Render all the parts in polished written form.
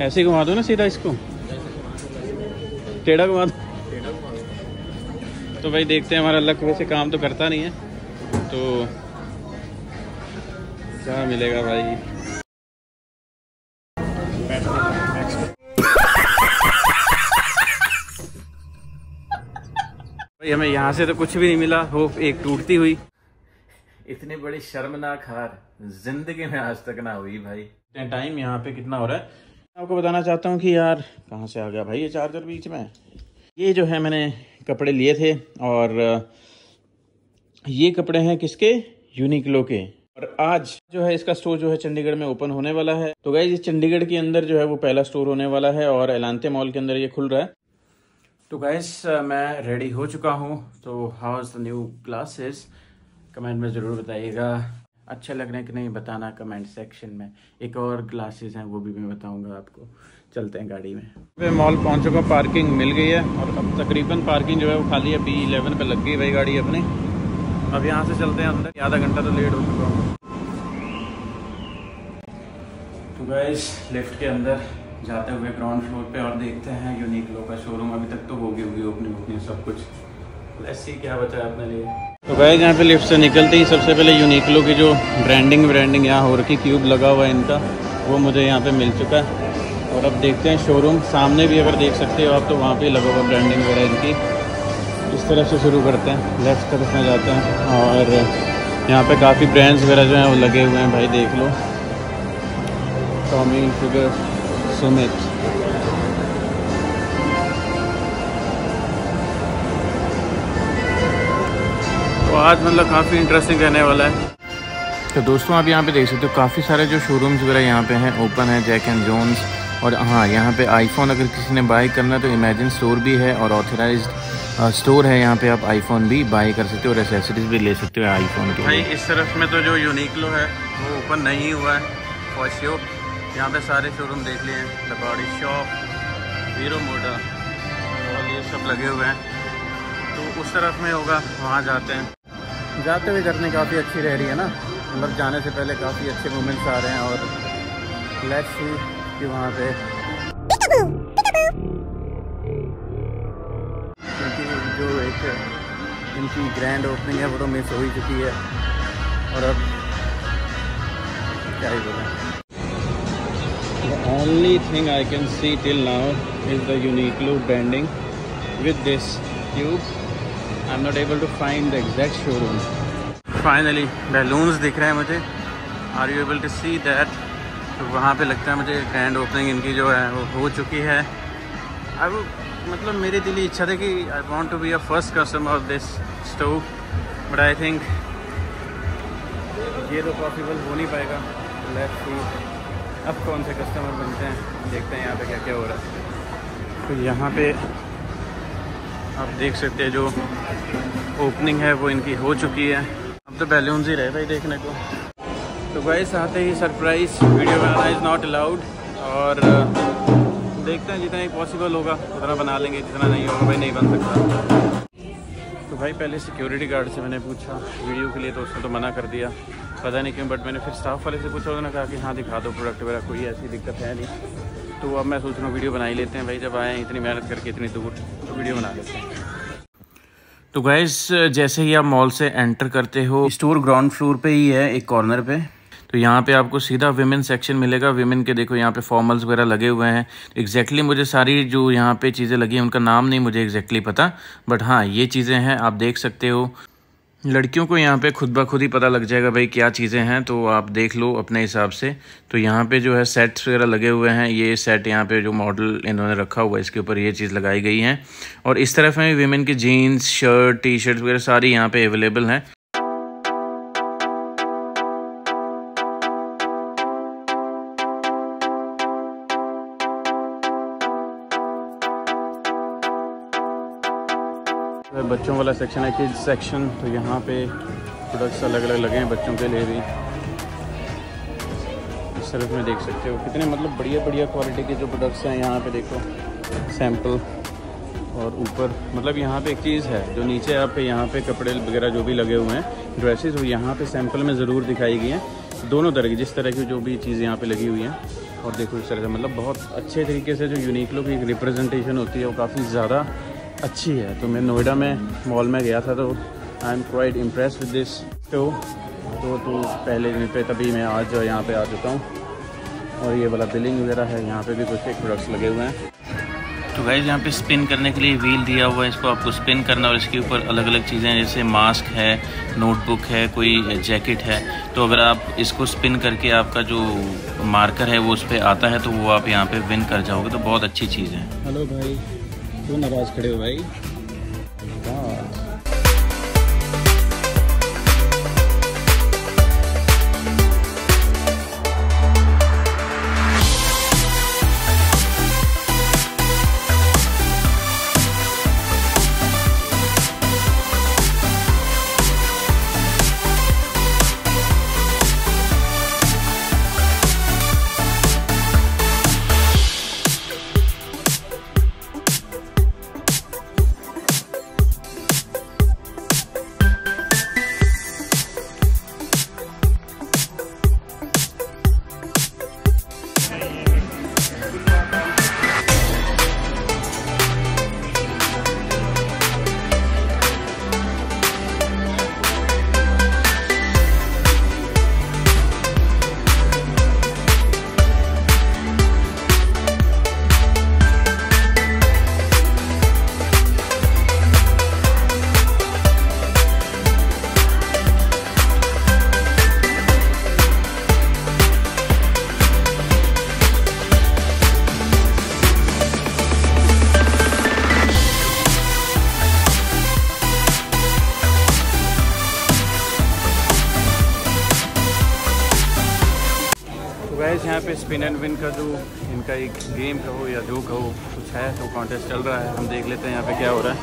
ऐसे घुमा दो ना सीधा, इसको टेढ़ा घुमा दो। तो भाई देखते हैं, हमारा लक वैसे काम तो करता नहीं है, तो क्या मिलेगा भाई। हमें यहाँ से तो कुछ भी नहीं मिला, होप एक टूटती हुई। इतनी बड़ी शर्मनाक हार जिंदगी में आज तक ना हुई भाई। टाइम यहाँ पे कितना हो रहा है आपको बताना चाहता हूँ कि यार कहाँ से आ गया भाई ये चार्जर बीच में। ये जो है मैंने कपड़े लिए थे, और ये कपड़े हैं किसके, यूनिक्लो के। और आज जो है इसका स्टोर जो है चंडीगढ़ में ओपन होने वाला है। तो गाइस चंडीगढ़ के अंदर जो है वो पहला स्टोर होने वाला है, और एलांते मॉल के अंदर ये खुल रहा है। तो गाइस मैं रेडी हो चुका हूँ। तो how is the new classes, comment में ज़रूर बताइएगा। अच्छा लगने कि नहीं बताना कमेंट सेक्शन में। एक और क्लासेस हैं वो भी मैं बताऊँगा आपको। चलते हैं गाड़ी में। मैं मॉल पहुँच चुका हूँ, पार्किंग मिल गई है, और अब तकरीबन पार्किंग जो है वो खाली है। B11 पर लग गई भाई गाड़ी अपनी। अब यहाँ से चलते हैं अंदर। आधा घंटा तो लेट हो चुका हूँ। तो गाइस लिफ्ट के अंदर जाते हुए ग्राउंड फ्लोर पे, और देखते हैं यूनिक्लो का शोरूम। अभी तक तो होगी होगी ओपनिंग ओपनिंग सब कुछ। ऐसी क्या बचा है अपने लिए। तो गाइस यहाँ पे लिफ्ट से निकलते ही सबसे पहले यूनिक्लो की जो ब्रांडिंग यहाँ हो रखी, क्यूब लगा हुआ है इनका, वो मुझे यहाँ पे मिल चुका है। और अब देखते हैं शोरूम सामने भी अगर देख सकते हो आप, तो वहाँ पर लगा हुआ ब्रांडिंग वगैरह इनकी। इस तरफ से शुरू करते हैं, लेफ्ट तरफ में जाते हैं, और यहाँ पर काफ़ी ब्रांड्स वगैरह जो हैं वो लगे हुए हैं भाई। देख लो टॉमी हिल्फिगर, तो आज मतलब काफ़ी इंटरेस्टिंग रहने वाला है। तो दोस्तों आप यहाँ पे देख सकते हो काफ़ी सारे जो शोरूम्स वगैरह यहाँ पे हैं ओपन है, जैक एंड जोन्स। और हाँ, यहाँ पे आईफोन अगर किसी ने बाई करना है तो इमेजिन स्टोर भी है, और ऑथराइज्ड स्टोर है। यहाँ पे आप आईफोन भी बाई कर सकते हो, और एसेसरीज भी ले सकते हो आईफोन के। भाई इस तरफ में तो जो यूनिक्लो है वो ओपन नहीं हुआ है फॉर श्योर। यहाँ पे सारे शोरूम देख लिए हैं, द बॉडी शॉप, हीरो मोटा, और ये सब लगे हुए हैं। तो उस तरफ में होगा, वहाँ जाते हैं। जाते हुए जर्नी काफ़ी अच्छी रह रही है ना, मतलब जाने से पहले काफ़ी अच्छे मोमेंट्स आ रहे हैं। और लेट्स सी कि वहाँ पे, क्योंकि जो एक इनकी ग्रैंड ओपनिंग है वो तो मिस हो ही चुकी है, और अब क्या ही बोलें। The only thing I can see till now is the Uniqlo branding with this tube. I'm not able to find the exact showroom. Finally, balloons दिख रहे हैं मुझे. Are you able to see that? तो वहाँ पे लगता है मुझे grand opening इनकी जो है वो हो चुकी है। अब मतलब मेरे दिल की इच्छा थी कि I want to be a first customer of this stove, but I think ये तो possible हो नहीं पाएगा। Let's see. अब कौन से कस्टमर बनते हैं, देखते हैं यहाँ पे क्या क्या हो रहा है। तो यहाँ पे आप देख सकते हैं जो ओपनिंग है वो इनकी हो चुकी है। अब तो बैलून्स ही रहे भाई देखने को। तो गाइस आते ही सरप्राइज़ वीडियो बनाना इज़ नॉट अलाउड, और देखते हैं जितना ही पॉसिबल होगा उतना बना लेंगे, जितना नहीं होगा भाई नहीं बन सकता। तो भाई पहले सिक्योरिटी गार्ड से मैंने पूछा वीडियो के लिए, तो उसने तो मना कर दिया, पता नहीं क्यों। बट मैंने फिर स्टाफ वाले से पूछा, उन्होंने कहा कि हाँ दिखा दो प्रोडक्ट वगैरह, कोई ऐसी दिक्कत है नहीं। तो अब मैं सोच रहा हूँ वीडियो बना ही लेते हैं भाई, जब आए इतनी मेहनत करके इतनी दूर, तो वीडियो बना लेते हैं। तो गाइस जैसे ही आप मॉल से एंटर करते हो, स्टोर ग्राउंड फ्लोर पर ही है एक कॉर्नर पर। तो यहाँ पे आपको सीधा विमेन सेक्शन मिलेगा। विमेन के देखो यहाँ पे फॉर्मल्स वगैरह लगे हुए हैं। एग्जैक्टली मुझे सारी जो यहाँ पे चीज़ें लगी हैं उनका नाम नहीं मुझे एग्जैक्टली पता, बट हाँ ये चीज़ें हैं, आप देख सकते हो। लड़कियों को यहाँ पे खुद ब खुद ही पता लग जाएगा भाई क्या चीज़ें हैं, तो आप देख लो अपने हिसाब से। तो यहाँ पे जो है सेट्स वगैरह लगे हुए हैं। ये सेट यहाँ पे जो मॉडल इन्होंने रखा हुआ है इसके ऊपर ये चीज़ लगाई गई है। और इस तरफ में विमेन की जीन्स, शर्ट, टी शर्ट वगैरह सारी यहाँ पर अवेलेबल हैं। बच्चों वाला सेक्शन है, किड्स सेक्शन। तो यहाँ पे प्रोडक्ट्स अलग अलग लगे हैं बच्चों के लिए भी। इस तरफ में देख सकते हो कितने मतलब बढ़िया बढ़िया क्वालिटी के जो प्रोडक्ट्स हैं यहाँ पे देखो, सैम्पल। और ऊपर मतलब यहाँ पे एक चीज़ है जो नीचे आप यहाँ पे कपड़े वगैरह जो भी लगे हुए हैं, ड्रेसेस, वो यहाँ पर सैम्पल में ज़रूर दिखाई गई हैं। दोनों तरह की, जिस तरह की जो भी चीज़ यहाँ पर लगी हुई हैं और देखो इस तरह से मतलब बहुत अच्छे तरीके से जो यूनिक्लो की एक रिप्रेजेंटेशन होती है वो काफ़ी ज़्यादा अच्छी है। तो मैं नोएडा में मॉल में गया था तो I am quite impress with this तो पहले दिन पे तभी मैं आज यहाँ पे आ चुका हूँ। और ये वाला बिलिंग वगैरह है, यहाँ पे भी कुछ एक प्रोडक्ट्स लगे हुए हैं। तो गाइस यहाँ पे स्पिन करने के लिए व्हील दिया हुआ है, इसको आपको स्पिन करना और इसके ऊपर अलग अलग चीज़ें जैसे मास्क है, नोटबुक है, कोई जैकेट है। तो अगर आप इसको स्पिन करके आपका जो मार्कर है वो उस पर आता है तो वो आप यहाँ पे विन कर जाओगे, तो बहुत अच्छी चीज़ है। हेलो भाई, क्यों नाराज़ खड़े हो भाई? यहाँ पे स्पिन एंड विन का जो इनका एक गेम कहो या जो कहो कुछ है, तो कॉन्टेस्ट चल रहा है। हम देख लेते हैं यहाँ पे क्या हो रहा है।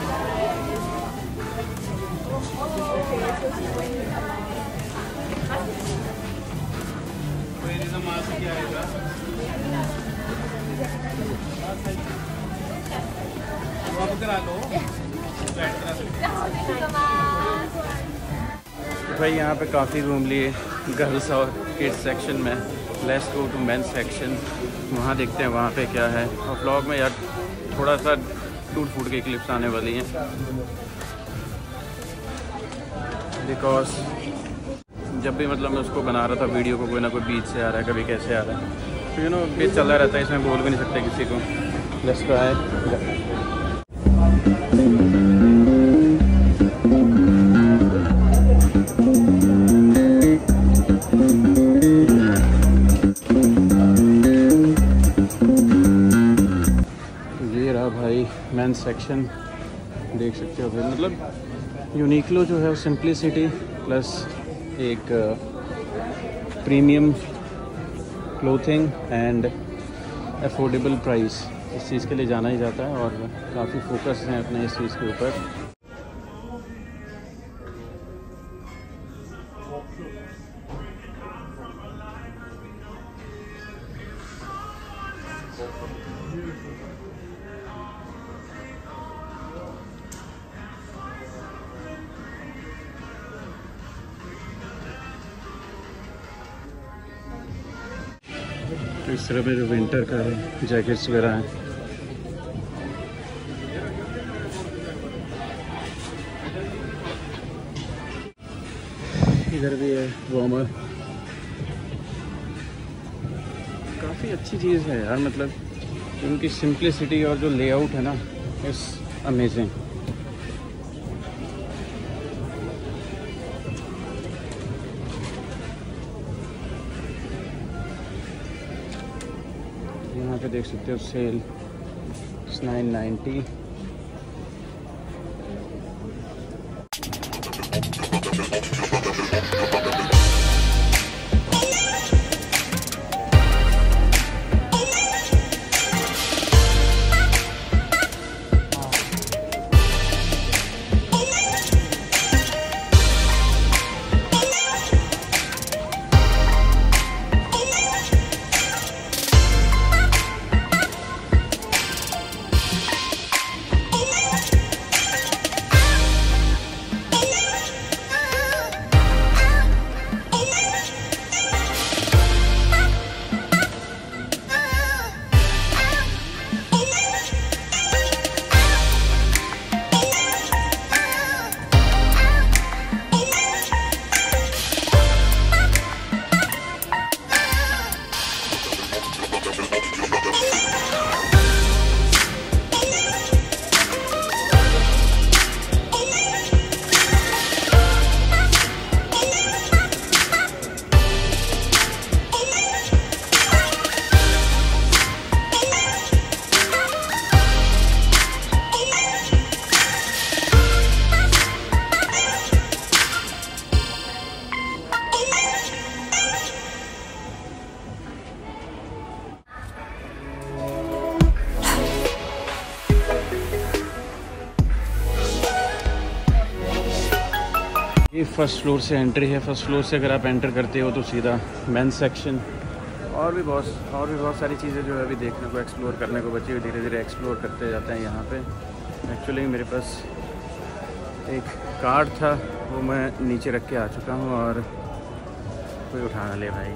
भाई यहाँ पे काफ़ी रूम लिए गर्ल्स और किड्स सेक्शन में। Let's go to men section, वहाँ देखते हैं वहाँ पे क्या है। और व्लॉग में यार थोड़ा सा टूट फूट के क्लिप्स आने वाली हैं बिकॉज जब भी मतलब मैं उसको बना रहा था वीडियो को, कोई ना कोई बीच से आ रहा है, कभी कैसे आ रहा है, तो यू नो बीच चला रहता है, इसमें बोल भी नहीं सकते किसी को। लेट्स सेक्शन देख सकते हो। फिर मतलब यूनिक्लो जो है सिंप्लिसिटी प्लस एक premium clothing and affordable price, इस चीज़ के लिए जाना ही जाता है और काफ़ी फोकस हैं अपने इस चीज़ के ऊपर। इस तरह पे जो विंटर का है जैकेट्स वगैरह हैं, इधर भी है वार्मर। काफ़ी अच्छी चीज़ है यार, मतलब उनकी सिंप्लिसिटी और जो लेआउट है ना इट्स अमेजिंग। यहाँ पे देख सकते हो सेल 990। ये फर्स्ट फ्लोर से एंट्री है। फर्स्ट फ्लोर से अगर आप एंटर करते हो तो सीधा मेन सेक्शन और भी बहुत सारी चीज़ें जो है अभी देखने को एक्सप्लोर करने को बची हुई, धीरे धीरे एक्सप्लोर करते जाते हैं। यहाँ पे एक्चुअली मेरे पास एक कार्ड था, वो मैं नीचे रख के आ चुका हूँ और कोई उठाना ले भाई।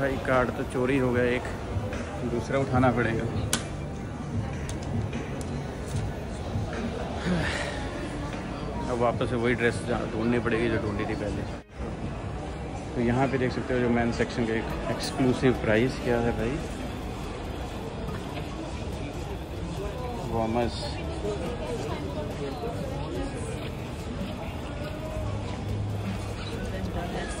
भाई कार्ड तो चोरी हो गया, एक दूसरा उठाना पड़ेगा। अब वापस से वही ड्रेस ढूंढनी पड़ेगी जो ढूंढी थी पहले। तो यहाँ पे देख सकते हो जो मेन सेक्शन का एक एक्सक्लूसिव प्राइस क्या है भाई, वार्मर्स।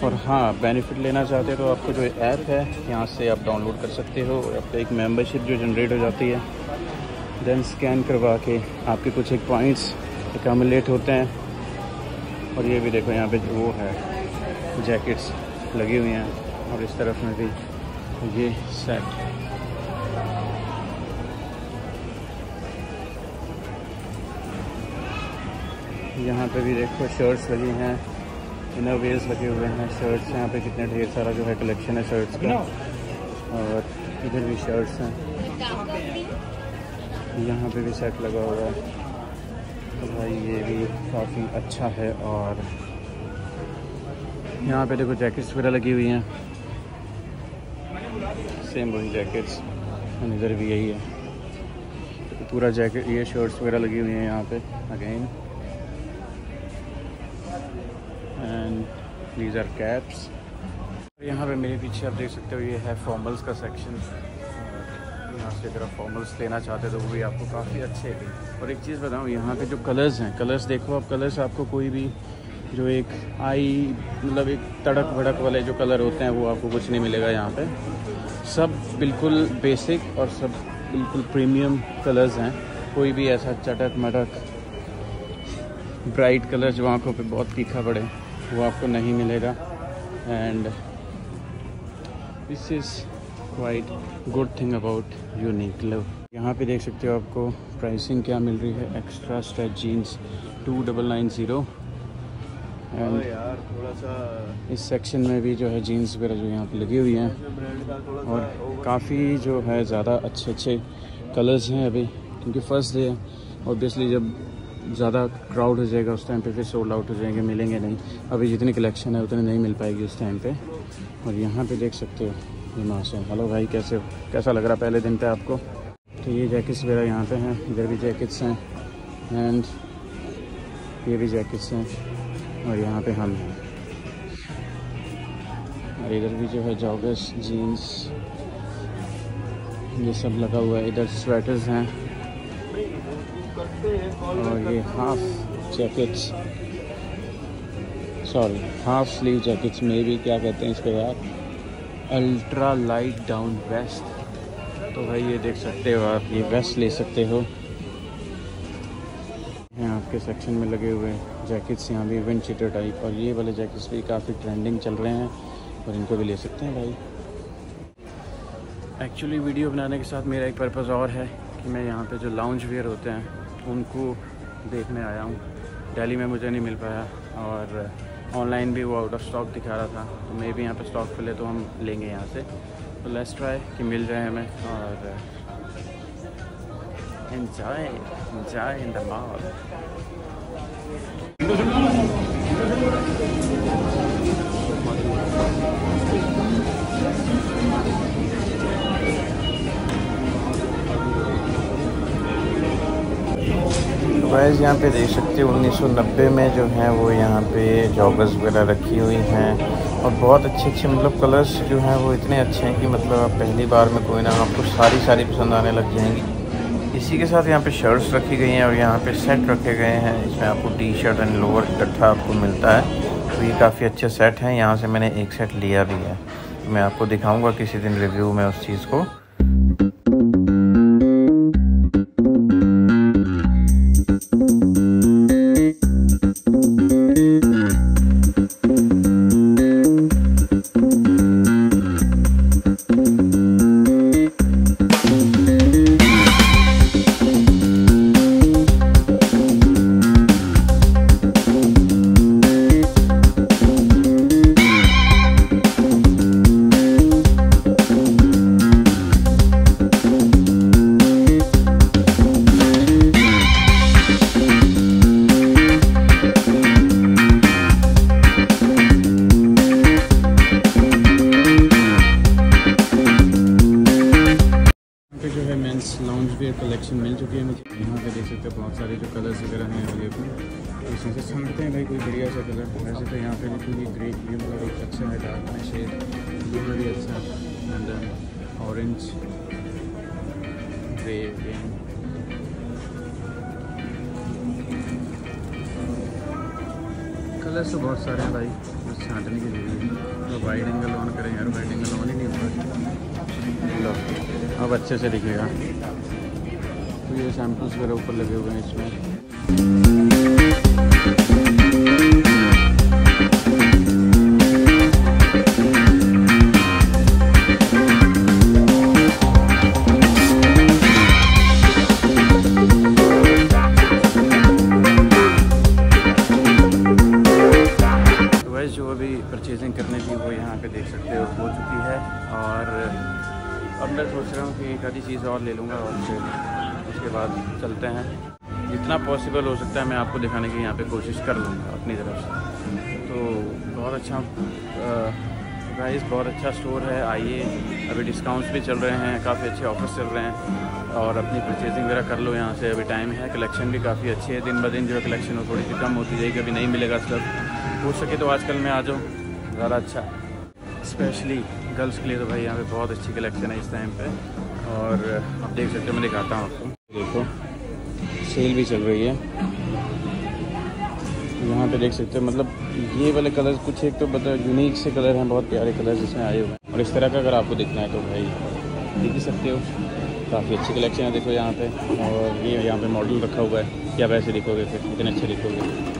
और हाँ, बेनिफिट लेना चाहते हो तो आपको जो ऐप है यहाँ से आप डाउनलोड कर सकते हो। आपका एक मेंबरशिप जो जनरेट हो जाती है, देन स्कैन करवा के आपके कुछ एक पॉइंट्स एक्यूमुलेट होते हैं। और ये भी देखो यहाँ पे वो है, जैकेट्स लगी हुई हैं। और इस तरफ में भी ये सेट, यहाँ पे भी देखो शर्ट्स लगी हैं, इनर वेयर्स लगे हुए हैं, शर्ट्स यहाँ पे कितने ढेर सारा जो है कलेक्शन है शर्ट्स का। और इधर भी शर्ट्स हैं, यहाँ पे भी सेट लगा हुआ है। तो भाई ये भी काफ़ी अच्छा है। और यहाँ पे देखो जैकेट्स वगैरह लगी हुई हैं, सेम वही जैकेट्स। और इधर भी यही है, तो पूरा जैकेट ये शर्ट्स वगैरह लगी हुई हैं यहाँ पे अगेन। These are caps। यहाँ पे मेरे पीछे आप देख सकते हो ये है फॉर्मल्स का सेक्शन। यहाँ से अगर आप फॉर्मल्स लेना चाहते हो तो वो भी आपको काफ़ी अच्छे। और एक चीज़ बताऊँ, यहाँ पे जो कलर्स हैं, कलर्स देखो आप, कलर्स आपको कोई भी जो एक आई मतलब एक तड़क भड़क वाले जो कलर होते हैं वो आपको कुछ नहीं मिलेगा यहाँ पे। सब बिल्कुल बेसिक और सब बिल्कुल प्रीमियम कलर्स हैं। कोई भी ऐसा चटक मटक ब्राइट कलर जो आँखों पर बहुत तीखा पड़े वो आपको नहीं मिलेगा। And this is quite good thing about Uniqlo. यहाँ पे देख सकते हो आपको प्राइसिंग क्या मिल रही है, एक्स्ट्रा स्ट्रेच जीन्स 2990। एंड इस सेक्शन में भी जो है जीन्स वगैरह जो यहाँ पे लगी हुई हैं। और काफ़ी जो है ज़्यादा अच्छे अच्छे कलर्स हैं अभी, क्योंकि फर्स्ट डे है। ऑब्वियसली जब ज़्यादा क्राउड हो जाएगा उस टाइम पे फिर सोल्ड आउट हो जाएंगे, मिलेंगे नहीं। अभी जितनी कलेक्शन है उतनी नहीं मिल पाएगी उस टाइम पे। और यहाँ पे देख सकते हो ये माशा। हेलो भाई, कैसे हो, कैसा लग रहा पहले दिन पे आपको? तो ये जैकेट्स वगैरह यहाँ पे हैं, इधर भी जैकेट्स हैं एंड ये भी जैकेट्स हैं। और यहाँ पर हम हैं, और इधर भी जो है जॉगर्स जीन्स ये सब लगा हुआ है। इधर स्वेटर्स हैं और ये half jackets, sorry half sleeve jackets में भी क्या कहते हैं इसको यार, अल्ट्रा लाइट डाउन वेस्ट। तो भाई ये देख सकते हो आप, ये वेस्ट ले सकते हो। यहाँ आपके सेक्शन में लगे हुए जैकेट्स, यहाँ भी विंड चीटर टाइप, और ये वाले जैकेट्स भी काफ़ी ट्रेंडिंग चल रहे हैं और इनको भी ले सकते हैं भाई। एक्चुअली वीडियो बनाने के साथ मेरा एक पर्पज़ और है कि मैं यहाँ पे जो लाउंज वेयर होते हैं उनको देखने आया हूँ। दिल्ली में मुझे नहीं मिल पाया और ऑनलाइन भी वो आउट ऑफ स्टॉक दिखा रहा था, तो मे भी यहाँ पे स्टॉक मिले तो हम लेंगे यहाँ से। तो लेट्स ट्राई कि मिल जाए हमें और enjoy in the mall. Price यहाँ पे देख सकते हो 1990 में जो है वो यहाँ पे जॉगर्स वगैरह रखी हुई हैं। और बहुत अच्छे अच्छे मतलब कलर्स जो हैं वो इतने अच्छे हैं कि मतलब आप पहली बार में कोई ना, आपको सारी सारी पसंद आने लग जाएंगी। इसी के साथ यहाँ पे शर्ट्स रखी गई हैं और यहाँ पे सेट रखे गए हैं। इसमें आपको टी शर्ट एंड लोअर इकट्ठा आपको मिलता है, तो ये काफ़ी अच्छे सेट हैं। यहाँ से मैंने एक सेट लिया भी है। मैं आपको दिखाऊंगा किसी दिन रिव्यू में उस चीज़ को। कलेक्शन मिल चुकी है मुझे। यहाँ पे देख सकते हैं बहुत सारे जो कलर्स वगैरह हैं अवेलेबल। इसमें से समझते हैं भाई कोई बढ़िया सा कलर। वैसे तो यहाँ पे भी ग्रे ब्लू का एक अच्छा है, डार्क में शेड ब्लू का भी अच्छा एंड ऑरेंज ग्रे। कलर्स तो बहुत सारे हैं भाई, बस छाँटने की जरूरत है। तो वाइड एंगल ऑन करें यार, वाइड एंगल ऑन ही नहीं होगा। अब अच्छे से दिखेगा। तो ये सैम्पल्स वगैरह ऊपर लगे हुए हैं इसमें। तो वैसे जो अभी परचेजिंग करने थी वो यहाँ पे देख सकते हो हो चुकी है। और अब मैं सोच रहा हूँ कि एक आधी चीज़ और ले लूँगा और फिर उसके बाद चलते हैं। जितना पॉसिबल हो सकता है मैं आपको दिखाने की यहाँ पे कोशिश कर लूँगा अपनी तरफ से। तो बहुत अच्छा प्राइस, बहुत अच्छा स्टोर है। आइए, अभी डिस्काउंट्स भी चल रहे हैं, काफ़ी अच्छे ऑफर्स चल रहे हैं और अपनी परचेजिंग वगैरह कर लो यहाँ से। अभी टाइम है, कलेक्शन भी काफ़ी अच्छी है। दिन ब दिन जो कलेक्शन हो थोड़ी सी कम होती जाएगी, अभी नहीं मिलेगा सब। हो सके तो आजकल मैं आ जाऊँ, ज़्यादा अच्छा। स्पेशली गर्ल्स के लिए तो भाई यहाँ पर बहुत अच्छी कलेक्शन है इस टाइम पर। और आप देख सकते हो, मैं दिखाता हूँ आपको। देखो सेल भी चल रही है यहाँ पे, देख सकते हो। मतलब ये वाले कलर्स कुछ एक तो मतलब यूनिक से कलर हैं, बहुत प्यारे कलर्स इसमें आए हुए हैं। और इस तरह का अगर आपको देखना है तो भाई देख ही सकते हो, काफ़ी अच्छी कलेक्शन है। देखो यहाँ पे, और ये यहाँ पे मॉडल रखा हुआ है। क्या वैसे दिखोगे फिर, इतने अच्छे दिखोगे।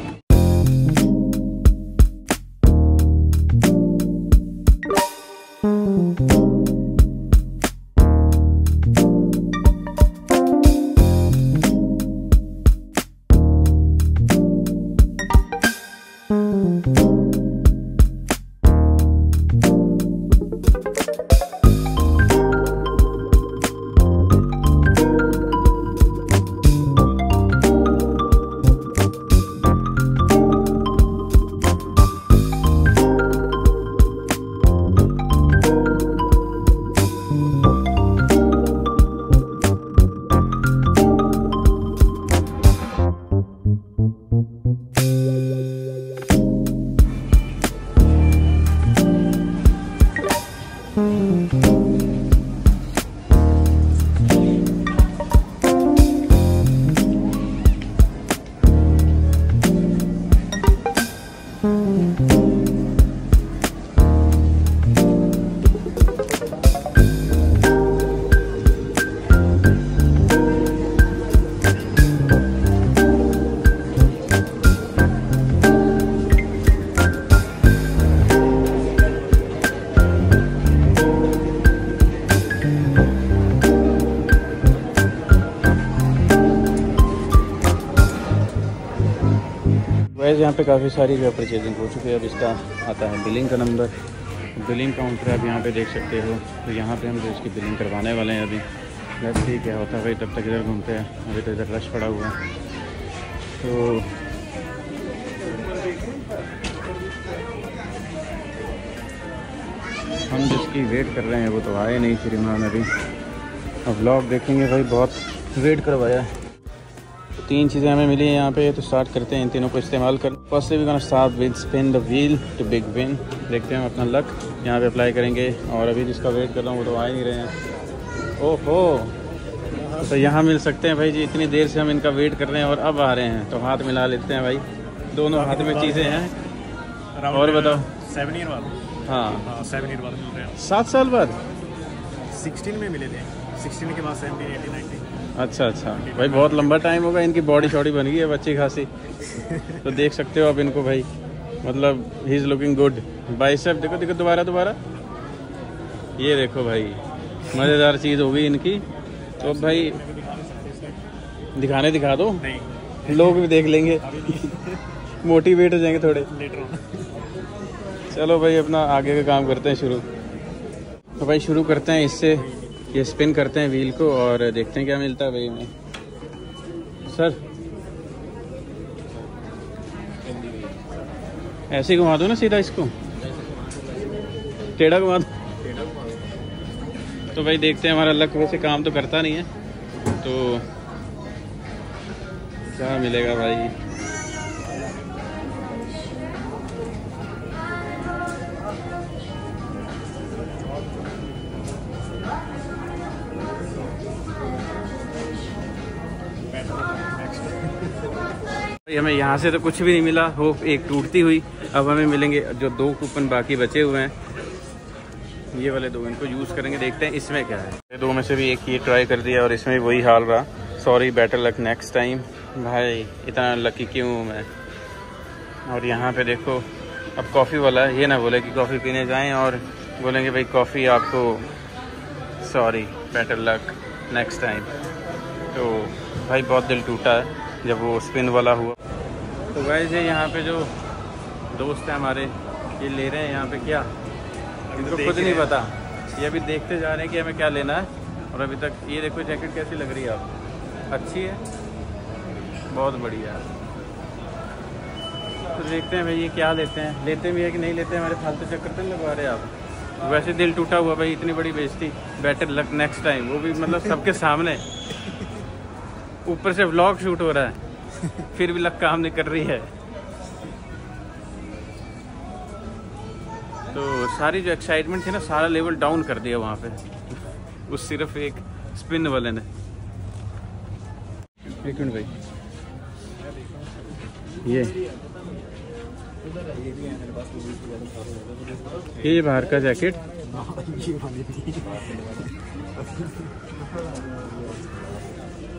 यहाँ पे काफ़ी सारी जो परचेजिंग हो चुकी है। अब इसका आता है बिलिंग का नंबर, बिलिंग काउंटर आप यहाँ पे देख सकते हो। तो यहाँ पे हम जो इसकी बिलिंग करवाने वाले हैं अभी। बस ठीक है, होता है भाई, तब तक इधर घूमते हैं। अभी तो इधर रश पड़ा हुआ है। तो हम जिसकी वेट कर रहे हैं वो तो आए नहीं सिनेमा में अभी। अब व्लॉग देखेंगे भाई, बहुत वेट करवाया है। तीन चीज़ें हमें मिली हैं यहाँ पे, तो स्टार्ट करते हैं इन तीनों को इस्तेमाल कर। Firstly we gonna start with spin the wheel to big win. देखते हैं हम अपना लक यहाँ पे अप्लाई करेंगे। और अभी जिसका वेट कर रहा हूँ वो तो आ ही नहीं रहे हैं। ओहो, तो यहाँ मिल सकते हैं भाई जी। इतनी देर से हम इनका वेट कर रहे हैं और अब आ रहे हैं, तो हाथ मिला लेते हैं भाई। दोनों हाथ में चीज़ें हैं। और बताओ, हाँ 7 ईयर बाद मिल रहे हैं। 7 साल बाद 16 में मिले थे, 16 के बाद 17, 18, 19। अच्छा अच्छा भाई बहुत लंबा टाइम होगा। इनकी बॉडी शॉडी बन गई है अच्छी खासी तो देख सकते हो आप इनको भाई, मतलब he is looking good. Bicep देखो देखो दोबारा ये देखो भाई, मज़ेदार चीज़ होगी इनकी। तो भाई दिखाने दिखा दो, लोग भी देख लेंगे मोटिवेट हो जाएंगे थोड़े। चलो भाई अपना आगे का काम करते हैं शुरू। तो भाई शुरू करते हैं इससे, ये स्पिन करते हैं व्हील को और देखते हैं क्या मिलता है भाई हमें। सर ऐसे घुमा दो ना सीधा, इसको टेढ़ा घुमा दो। तो भाई देखते हैं, हमारा लक वैसे काम तो करता नहीं है, तो क्या मिलेगा भाई। हमें यहाँ से तो कुछ भी नहीं मिला, होप एक टूटती हुई। अब हमें मिलेंगे जो 2 कूपन बाकी बचे हुए हैं, ये वाले 2, इनको यूज़ करेंगे। देखते हैं इसमें क्या है। 2 में से भी एक ही ट्राई कर दिया और इसमें भी वही हाल रहा। Sorry, better luck next time. भाई इतना लकी क्यों हूँ मैं। और यहाँ पे देखो अब कॉफ़ी वाला, ये ना बोले कि कॉफ़ी पीने जाएँ और बोलेंगे भाई कॉफ़ी आपको, sorry better luck next time. तो भाई बहुत दिल टूटा है जब वो स्पिन वाला हुआ। तो गाइस ये यहाँ पे जो दोस्त हैं हमारे, ये ले रहे हैं यहाँ पे क्या, इनको खुद नहीं पता। ये अभी देखते जा रहे हैं कि हमें क्या लेना है। और अभी तक ये देखो जैकेट कैसी लग रही है आपको, अच्छी है, बहुत बढ़िया है। तो देखते हैं भाई ये क्या लेते हैं, लेते भी है कि नहीं लेते। हमारे फालतू चक्कर तो नहीं लगवा रहे आप। वैसे दिल टूटा हुआ भाई, इतनी बड़ी बेइज्जती, बेटर लक नेक्स्ट टाइम, वो भी मतलब सबके सामने। ऊपर से व्लॉग शूट हो रहा है फिर भी लक काम नहीं कर रही है। तो सारी जो एक्साइटमेंट थी ना, सारा लेवल डाउन कर दिया वहाँ पे उस सिर्फ एक स्पिन वाले ने। एक मिनट भाई, ये बाहर का जैकेट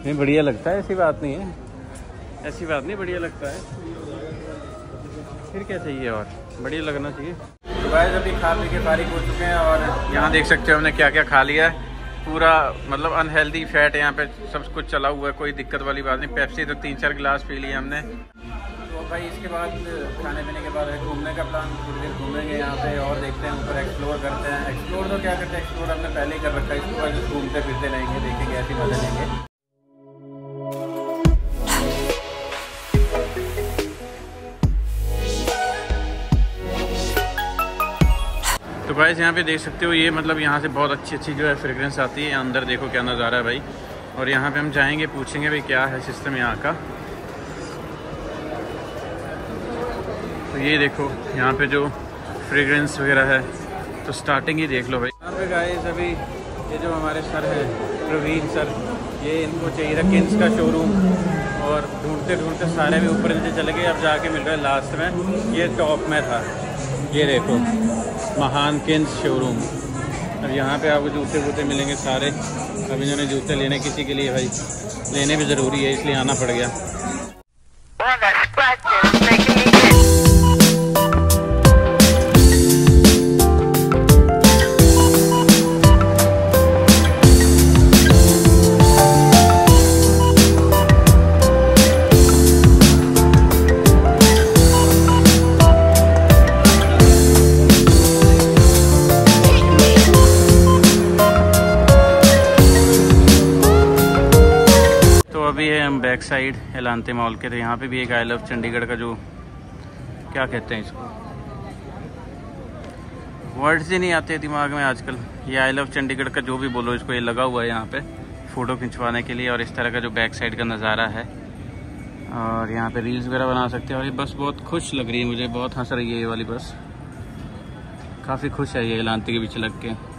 नहीं बढ़िया लगता है, ऐसी बात नहीं है, ऐसी बात नहीं, बढ़िया लगता है। फिर क्या चाहिए और, बढ़िया लगना चाहिए। तो गाइस अभी खा पी के फारिग हो चुके हैं और यहाँ देख सकते हो हमने क्या क्या खा लिया है। पूरा मतलब अनहेल्दी फैट यहाँ पे सब कुछ चला हुआ है, कोई दिक्कत वाली बात नहीं। पेप्सी तो 3-4 गिलास पी लिए हमने। तो भाई इसके बाद खाने पीने के बाद घूमने का प्लान, थोड़ी देर घूमेंगे यहाँ पे और देखते हैं ऊपर, एक्सप्लोर करते हैं। एक्सप्लोर तो क्या करते हैं, एक्सप्लोर हमने पहले ही कर रखा है। इसके बाद घूमते फिरते रहेंगे, देखेंगे ऐसी मजा लेंगे। तो गाइस यहाँ पे देख सकते हो, ये मतलब यहाँ से बहुत अच्छी अच्छी जो है फ्रेगरेंस आती है। अंदर देखो क्या नज़ारा है भाई। और यहाँ पे हम जाएंगे, पूछेंगे भाई क्या है सिस्टम यहाँ का। तो ये देखो यहाँ पे जो फ्रेगरेंस वगैरह है, तो स्टार्टिंग ही देख लो भाई। यहाँ पे गाइस अभी ये जो हमारे सर है प्रवीण सर, ये इनको चाहिए था किन्स का शोरूम, और ढूंढते ढूंढते सारे भी ऊपर नीचे चले गए। अब जाके मिल रहा है लास्ट में, ये टॉप में था। ये देखो महान किन्स शोरूम। अब यहाँ पे आपको जूते वूते मिलेंगे सारे। अब इन्होंने जूते लेने किसी के लिए भाई, लेने भी ज़रूरी है, इसलिए आना पड़ गया। बैक साइड एलांते मॉल के, तो यहाँ पे भी एक आई लव चंडीगढ़ का जो क्या कहते हैं इसको, वर्ड्स ही नहीं आते दिमाग में आजकल। ये आई लव चंडीगढ़ का जो भी बोलो इसको, ये लगा हुआ है यहाँ पे फ़ोटो खिंचवाने के लिए। और इस तरह का जो बैक साइड का नज़ारा है, और यहाँ पे रील्स वगैरह बना सकते हैं। और ये बस बहुत खुश लग रही है मुझे, बहुत हंस रही है ये वाली बस, काफ़ी खुश है ये एलांते के पीछे लग के।